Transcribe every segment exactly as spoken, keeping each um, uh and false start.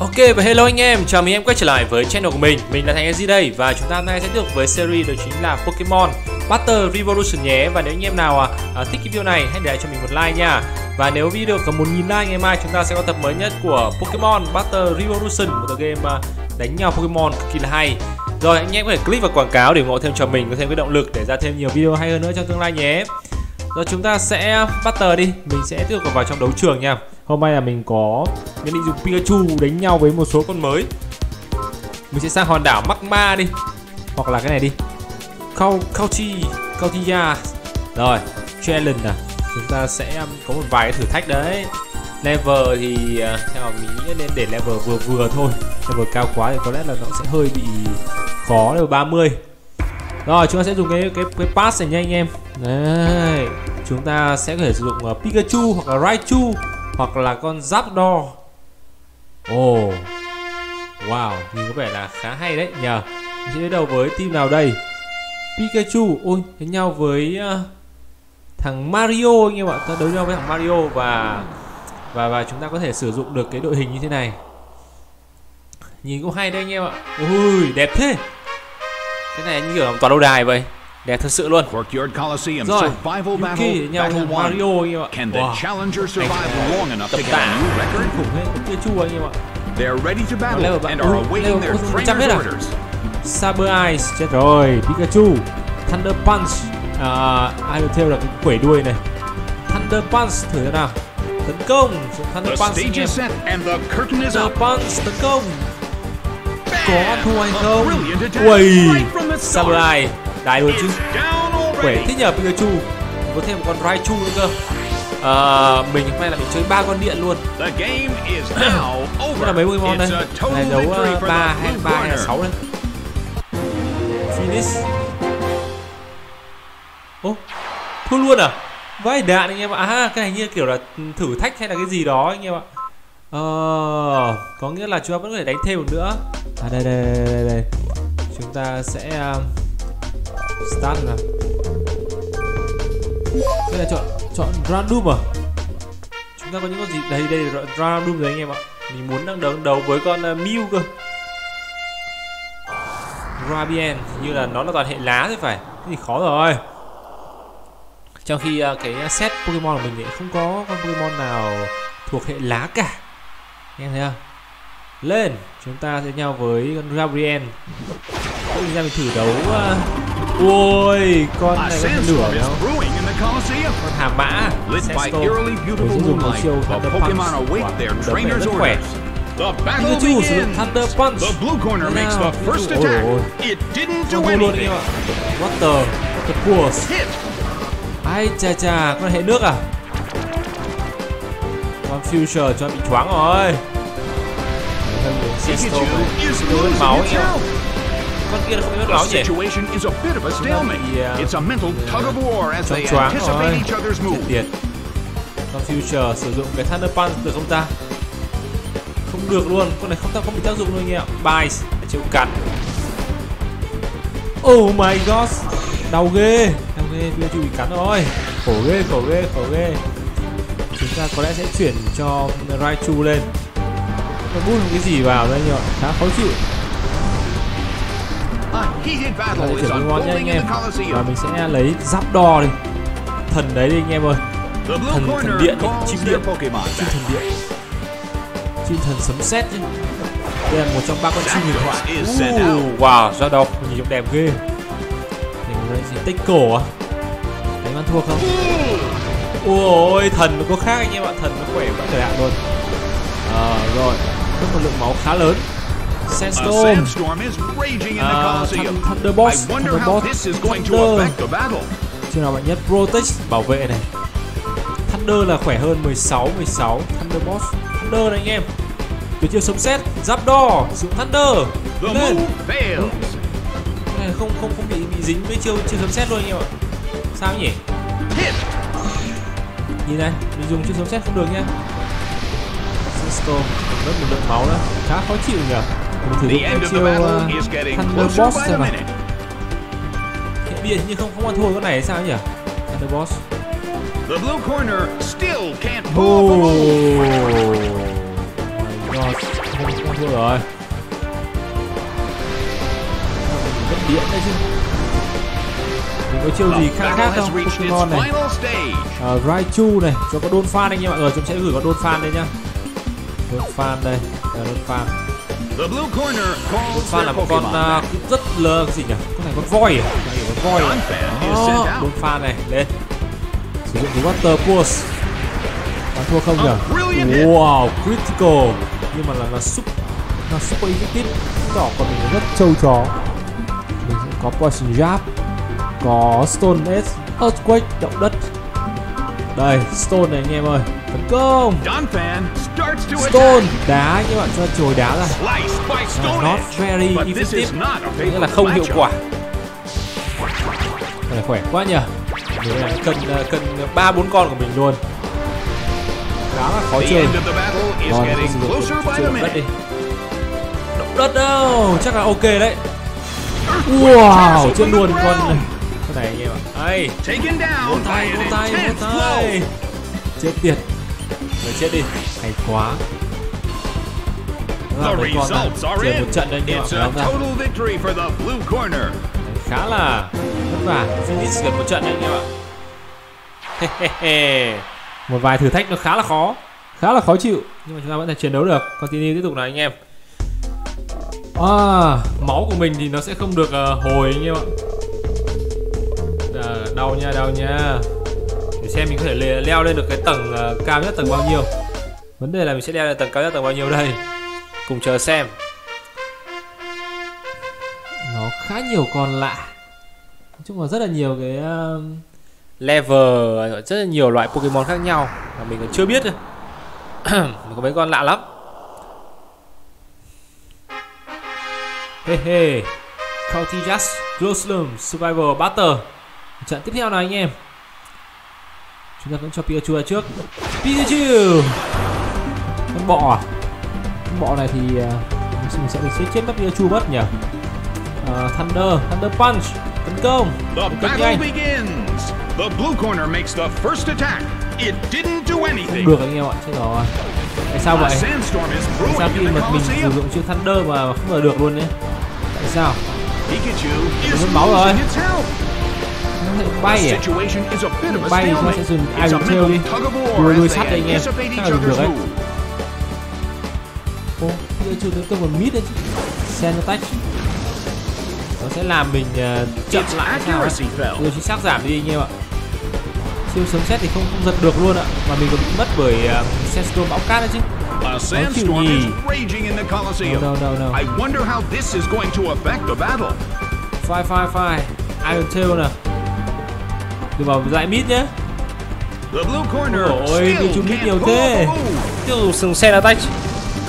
Ok và hello anh em, chào mừng em quay trở lại với channel của mình. Mình là Thanh e dét đây và chúng ta hôm nay sẽ tiếp tục với series đó chính là Pokemon Battle Revolution nhé. Và nếu anh em nào à, thích cái video này hãy để lại cho mình một like nha. Và nếu video được có một nghìn like, ngày mai chúng ta sẽ có tập mới nhất của Pokemon Battle Revolution, một tựa game à, đánh nhau Pokemon cực kỳ là hay. Rồi anh em có thể click vào quảng cáo để ủng hộ thêm cho mình, có thêm cái động lực để ra thêm nhiều video hay hơn nữa trong tương lai nhé. Rồi chúng ta sẽ bắt tờ đi, mình sẽ tiếp tục vào trong đấu trường nha. Hôm nay là mình có mình định dùng Pikachu đánh nhau với một số con mới. Mình sẽ sang hòn đảo Magma đi, hoặc là cái này đi, Cau Cauti Cautia. Rồi challenge à, chúng ta sẽ có một vài thử thách đấy. Level thì theo mình nghĩ nên để level vừa vừa thôi, level cao quá thì có lẽ là nó sẽ hơi bị khó. Level ba mươi. Rồi chúng ta sẽ dùng cái cái cái pass này nha anh em. Đấy, chúng ta sẽ có thể sử dụng uh, Pikachu hoặc là Raichu hoặc là con Zapdos. Ồ, oh. Wow, nhìn có vẻ là khá hay đấy nhờ. Mình sẽ đối đầu với team nào đây? Pikachu, ôi đánh nhau với uh, thằng Mario anh em ạ. Ta đối nhau với thằng Mario và và và chúng ta có thể sử dụng được cái đội hình như thế này. Nhìn cũng hay đấy anh em ạ. Ui, đẹp thế. Cái này như kiểu toàn đấu đài vậy. Đẹp thật sự luôn. Workyard Coliseum survival battle battle Mario. Can the challenger survive long enough to get a new record? They're ready to battle and are awaiting their trainer's orders. Saber Ice, chết rồi. Pikachu, Thunder Punch, Iron Tail là cái quẩy đuôi này. Thunder Punch thử thế nào. Tấn công. Thunder Punch. Thunder Punch tấn công. Có thua hay không? Uầy, Samurai đài luôn chứ. Khỏe thích nhờ Pikachu. Có thêm một con Raichu nữa cơ. À, mình may là mình chơi ba con điện luôn. Đó là mấy Pokemon đây. Này đấu ba hay ba hay là sáu đây. Finish. Ô, oh, thua luôn à? Vãi đạn anh em ạ. À, cái này như kiểu là thử thách hay là cái gì đó anh em ạ. Ờ, oh, có nghĩa là chúng ta vẫn có thể đánh thêm một nữa. À đây đây đây đây, đây. Chúng ta sẽ um, start nào. Đây là chọn chọn random à? Chúng ta có những con gì đây đây là random rồi anh em ạ. Mình muốn đang đấu đấu với con uh, Mew cơ. Rabien như là nó là toàn hệ lá thôi phải. Thế thì khó rồi. Trong khi uh, cái set Pokemon của mình thì không có con Pokemon nào thuộc hệ lá cả. Nghe thấy không? Lên, chúng ta sẽ nhau với con Rabien. Bây giờ mình thử đấu. Ôi, con này có lửa đâu. Con hà mã. Tôi sẽ dùng một chiêu Thunder Punch. Đấm này rất khỏe. Pikachu sử dụng Thunder Punch. Ôi ôi ôi, con thua luôn em ạ. Water Pulse. Ai chà chà, con hệ nước à? Con Future cho bị choáng rồi. Pikachu is losing máu. Con kia không biết máu gì. It's a mental tug of war as they anticipate each other's move. Con Future sử dụng cái Thunder Punch được không ta? Không được luôn, con này không ta không bị tác dụng luôn nhỉ. Bice chịu cắn. Oh my god, đau ghê, đau ghê, Pikachu bị cắn rồi. Khổ ghê, khổ ghê, khổ ghê. Chúng ta có lẽ sẽ chuyển cho Raichu lên. Nó bút cái gì vào đây nhở, khá khó chịu. Chúng ta sẽ chuẩn bị ngon nha anh em. Và mình sẽ lấy Zapdos đi. Thần đấy đi anh em ơi. Thần, thần điện, chim điện, chim thần điện, chim thần sấm sét chứ. Đây là một trong ba con chim huyền thoại. uh, Wow, Zapdos nhìn trông đẹp ghê. Mình sẽ tích cổ à? Đánh ăn thua không? Ôi, thần nó có khác anh em ạ, thần nó khỏe quá trời ạ luôn. Ờ, à, rồi, rất một lượng máu khá lớn. Sandstorm, à, Thunderbolt, Thunderbolt, Thunder. Chưa nào bạn nhất, Protect, bảo vệ này. Thunder là khỏe hơn, mười sáu, mười sáu, Thunderbolt, Thunder này anh em. Tuyệt chiêu sấm sét, Zapdos, sử dụng Thunder. Lên. Cái này không không không bị bị dính với chiêu chiêu sấm sét luôn anh em ạ. Sao nhỉ? Nhìn này, mình dùng chiêu sấm sét không được nha. Storm rất một lượng máu đó, khá khó chịu nhỉ. Mình thử cái chiêu uh, Thunder Boss xem nào. Hiện biên nhưng không không ăn thua con này hay sao nhỉ? Thunder Boss. The blue corner still can't pull. Oh my god. mà không không thua rồi. Mất điện đấy chứ. Mình có chiêu gì khác khác không? Pokemon này, uh, Raichu này, cho có Bonfa anh em mọi người, chúng sẽ gửi con Bonfa đây nhá. Bonfa đây, Bonfa. Bonfa là một con uh, cũng rất lơ cái gì nhỉ? Con này con voi, à? con voi. À? Bonfa này, lên. Sử dụng cái Water Pulse. Mà thua không nhỉ? Wow, critical. Nhưng mà là là super, là super effective. Đỏ còn mình rất trâu chó. Mình sẽ có poison jab, có Stone Edge, earthquake, động đất. Đây, Stone này anh em ơi, tấn công. Stone đá các bạn, cho chồi đá ra. Uh, not very effective, nghĩa là không hiệu quả. Này, khỏe quá nhỉ? Mình này cần cần ba bốn con của mình luôn. Đá là khó chơi. Rồi, động đất đi. Động đất đâu, chắc là ok đấy. Wow, chết luôn con này. Con này anh em ạ. Đây, vỗ tay, vỗ tay, vỗ tay. Chết tiệt. Rồi chết đi, hay quá. Đó là mấy con này, chuyển một trận đây anh em ạ. Khá là vất vả, finish gần một trận đấy anh em ạ. Hehehe. Một vài thử thách nó khá là khó, khá là khó chịu, nhưng mà chúng ta vẫn thể chiến đấu được. Continue tiếp tục này anh em. À, máu của mình thì nó sẽ không được uh, hồi anh em ạ. À, đau nha, đau nha. Để xem mình có thể leo, leo lên được cái tầng uh, cao nhất tầng bao nhiêu. Vấn đề là mình sẽ leo lên tầng cao nhất tầng bao nhiêu đây. Cùng chờ xem. Nó khá nhiều con lạ. Nói chung là rất là nhiều cái... Uh... level, rất là nhiều loại Pokemon khác nhau mà mình còn chưa biết. Có mấy con lạ lắm. Hey hey, County Jazz, Glowslum, Survival Battle. Trận tiếp theo này anh em. Chúng ta vẫn cho Pikachu ra trước. Pikachu, con bọ, con bọ này thì uh, mình sẽ mình chết mất Pikachu mất nhỉ. Uh, Thunder, Thunder Punch, tấn công. Tấn công nhanh. The blue corner makes the first attack. It didn't do anything. Không được anh em ạ, chết rồi. Tại sao vậy? Tại sao khi mà mình sử dụng chiêu Thunder mà không mở được luôn đấy? Tại sao? Mình mất máu rồi. Nó lại bay à? Bay thì nó sẽ dùng Iron Tail đi. Đuôi đuôi sắt đây anh em, chắc là được đấy. Ô, bây giờ chưa tấn công còn mít đấy chứ. Sand attack. Nó sẽ làm mình uh, chậm lại nào ấy. Điều chính xác giảm đi anh em ạ. Siêu sống xét thì không, không giật được luôn ạ. Mà mình còn bị mất bởi uh, sandstorm bão cát đấy chứ. Nó chịu nhì. Đâu đâu đâu đâu. Fire fire fire. Iron Tail nè. Đừng vào lại mid nhé. Ôi, bị chúng mid nhiều thế. Tiếp tục sừng sand attack.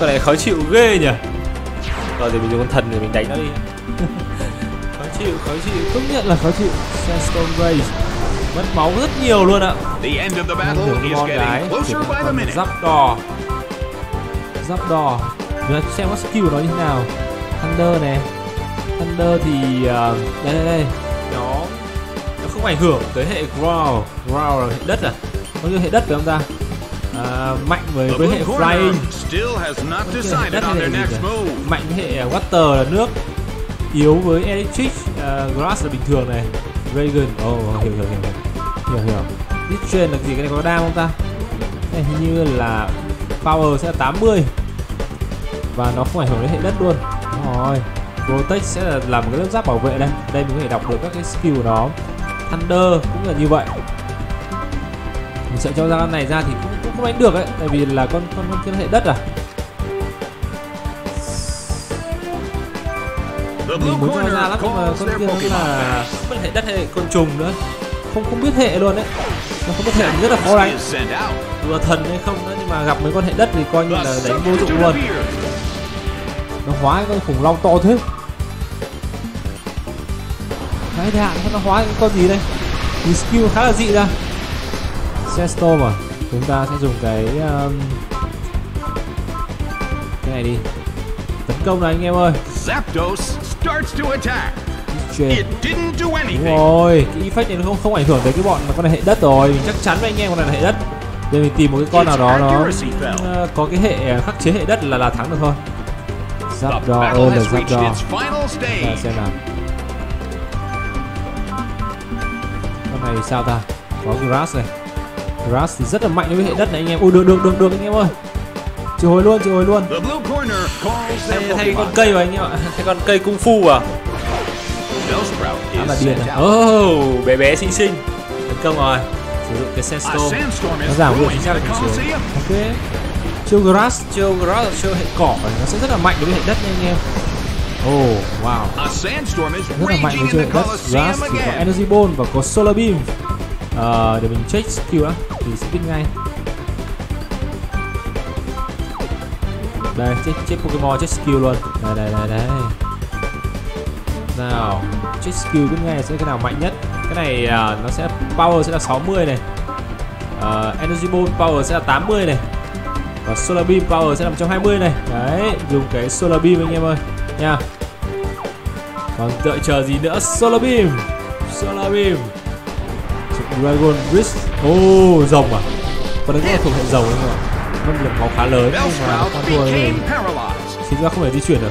Con này khó chịu ghê nhỉ. Rồi thì mình dùng con thần rồi mình đánh nó đi. Khó chịu, khó chịu, công nhận là khó chịu. Sandstone Race mất máu rất nhiều luôn ạ. Những con gái giáp đỏ, giáp đỏ. Chúng ta xem các skill của nó như thế nào. Thunder này, Thunder thì uh, đây đây đây, nó nó không ảnh hưởng tới hệ ground, ground là hệ đất à? Có như hệ đất phải không ta? Uh, mạnh với với hệ flying, hệ đất hay hệ gì cả? Mạnh với hệ water là nước. Yếu với electric, uh, grass là bình thường này. Dragon, oh hiểu hiểu hiểu hiểu hiểu. This train là gì, cái này có đam không ta? Cái này hình như là power sẽ là tám mươi. Và nó không ảnh hưởng đến hệ đất luôn. Đúng rồi. Protect sẽ là làm một cái lớp giáp bảo vệ đây. Đây mình có thể đọc được các cái skill của nó. Thunder cũng là như vậy. Mình sẽ cho ra con này ra thì cũng cũng không đánh được đấy, tại vì là con con con hệ đất à. Mình muốn cho ra lắm nhưng mà con kia nó là không biết hệ đất hay côn trùng nữa, không không biết hệ luôn đấy, nó không biết hệ rất là khó đánh. Dù là thần hay không nữa nhưng mà gặp mấy con hệ đất thì coi như là đánh vô dụng luôn. Nó hóa cái con khủng long to thế. Cái đạn nó hóa cái con gì đây? Thì skill khá là dị ra. Sandstorm à? Chúng ta sẽ dùng cái um... cái này đi. Tấn công này anh em ơi. Zapdos starts to attack. It didn't do anything. Rồi, cái effect này nó không không ảnh hưởng tới cái bọn mà con này hệ đất rồi, mình chắc chắn với anh em con này là hệ đất. Để mình tìm một cái con nào đó nó uh, có cái hệ khắc chế hệ đất là là thắng được thôi. Zapdos ơi là Zapdos. Để xem nào. Con này sao ta? Có Grass này. Grass thì rất là mạnh đối với hệ đất này anh em. Ui được được được được anh em ơi. Chịu hồi luôn, chịu hồi luôn. Thay, thay con cây vào anh em ạ. Thay con cây cung phu à. Đó là điện này. Oh, bé bé xinh xinh. Tấn công rồi. Sử dụng cái Sandstorm. Nó giảm lượng chính xác của mình xuống. Ok. Chiêu Grass, chiêu Grass, chiêu hệ cỏ này. Nó sẽ rất là mạnh đối với hệ đất nha anh em. Oh, wow. Rất là mạnh đối với hệ đất. Grass thì có Energy Ball và có Solar Beam. À, để mình check skill đã. Thì sẽ biết ngay. Đây, check, check Pokemon, check skill luôn. Đây, đây, đây, đây. Nào, check skill biết ngay sẽ cái nào mạnh nhất. Cái này uh, nó sẽ power sẽ là sáu mươi này. uh, Energy Ball power sẽ là tám mươi này. Và Solar Beam power sẽ là một trăm hai mươi này. Đấy, dùng cái Solar Beam anh em ơi nha. Còn đợi chờ gì nữa. Solar Beam, Solar Beam Dragon Wrist. Oh, rồng à. Còn đấy là thuộc hệ rồng đúng không ạ. Nó được máu khá lớn nhưng mà con thua thì chính ra không thể di chuyển được.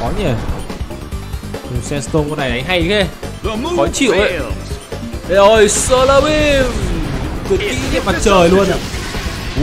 Khó nhỉ. Sandstone con này đánh hay ghê. Khó chịu ấy. Đây rồi, Solar Beam. Tuyệt kỹ như mặt trời luôn ạ.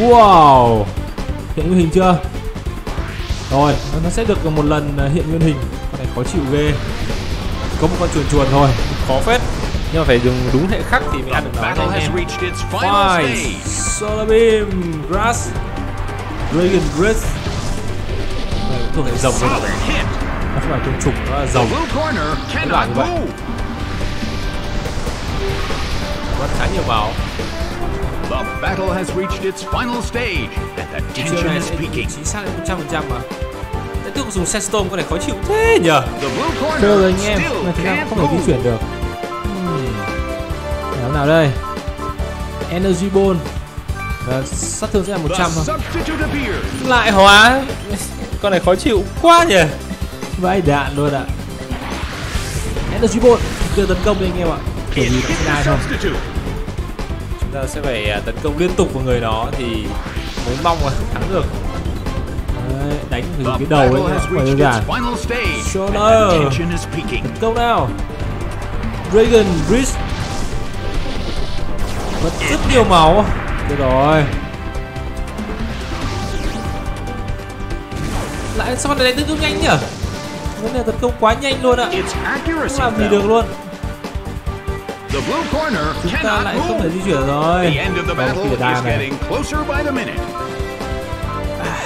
Wow. Hiện nguyên hình chưa? Rồi, nó sẽ được một lần hiện nguyên hình. Con này khó chịu ghê. Có một con chuồn chuồn thôi. Khó phết. Nhưng mà phải dùng đúng hệ khắc thì mới ăn được nó thôi anh em. Fire, Solar Beam, Grass, Dragon Breath. Thuộc hệ rồng rồi. Nó không phải trùng trùng, nó là rồng. Các bạn như vậy. Nó khá nhiều màu. Chiều này sẽ chính xác đến một trăm phần trăm mà. Đã tự dùng Sandstorm con này khó chịu thế nhờ. Fail rồi anh em, mà thế nào cũng không thể di chuyển được. Làm nào đây. Energy Ball và sát thương sẽ là một trăm thôi. Lại hóa. Con này khó chịu quá nhỉ. Vãi đạn luôn ạ. Energy Ball chưa tấn công đây anh em ạ. Kiểu gì nó sẽ đai không. Chúng ta sẽ phải tấn công liên tục vào người nó thì mới mong là thắng được. Đấy, đánh thử cái đầu ấy mà đơn giản. Shoulder. Tấn công nào. Dragon Breeze. Mất rất nhiều máu. Được rồi. Lại sao này tấn công nhanh nhỉ? Vấn đề tấn công quá nhanh luôn ạ. Không làm gì được luôn. Chúng ta lại không thể di chuyển rồi. Đà này. À,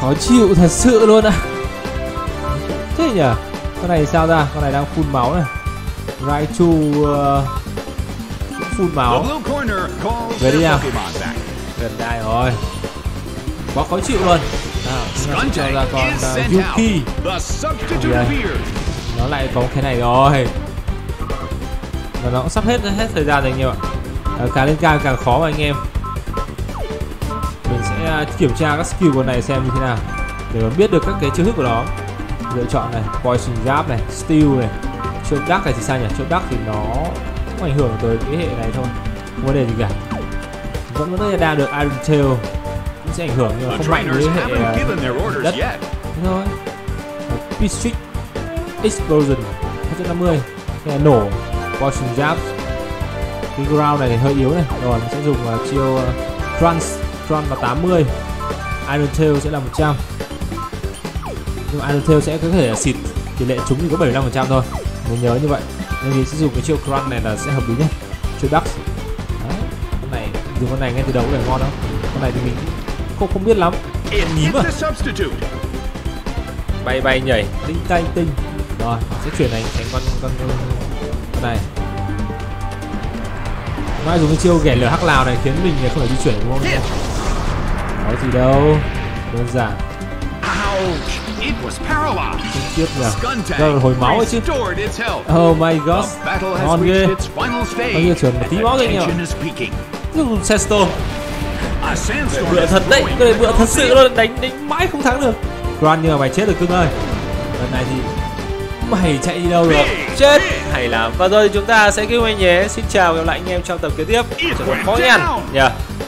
khó chịu thật sự luôn ạ. Thế nhỉ? Con này sao ra? Con này đang phun máu này. Raichu uh, cũng phun máu. Về đi nào. Gần đây rồi. Quá khó chịu luôn. Nào, chúng là con uh, Yuki. Nó lại có cái này rồi. Và nó cũng sắp hết hết thời gian rồi anh em ạ. À, càng lên cao càng khó mà anh em. Mình sẽ uh, kiểm tra các skill của này xem như thế nào để mà biết được các cái chiêu thức của nó. Lựa chọn này, poison jab này, steel này. Chốt đắc này thì sao nhỉ? Chốt đắc thì nó cũng ảnh hưởng tới cái hệ này thôi. Không có đề gì cả. Vẫn có thể đa được Iron Tail. Cũng sẽ ảnh hưởng nhưng mà không mạnh với hệ đất. Đúng thôi. Piston explosion hai trăm năm mươi. Cái là nổ. Poison jab. Cái ground này thì hơi yếu này. Rồi mình sẽ dùng uh, chiêu uh, Crunch. Crunch là tám mươi. Iron Tail sẽ là một trăm. Nhưng Iron Tail sẽ có thể xịt. Tỷ lệ trúng thì có bảy mươi lăm phần trăm thôi. Mình nhớ như vậy nên mình sẽ dùng cái chiêu Crunch này là sẽ hợp lý nhất. Chiêu Duck. Con này dùng con này ngay từ đầu là ngon không? Con này thì mình không không biết lắm. Nhím à. Bay bay nhảy tinh tay tinh. Rồi sẽ chuyển này thành con con con này. Mai dùng cái chiêu ghẻ lửa hắc lào này khiến mình không phải di chuyển đúng không? Có gì đâu, đơn giản. Tiếp là hồi máu ấy chứ. Oh my god, ngon ghê. Nó như chuẩn tí máu thôi nhở. Dùng Sandstorm. Bựa thật đấy, cái này bựa thật sự luôn, đánh đánh mãi không thắng được. Grand như là mày chết được cưng ơi. Lần này thì mày chạy đi đâu được, chết hay lắm. Và rồi thì chúng ta sẽ kêu anh nhé. Xin chào và gặp lại anh em trong tập kế tiếp. Mỗi nhàn nhờ.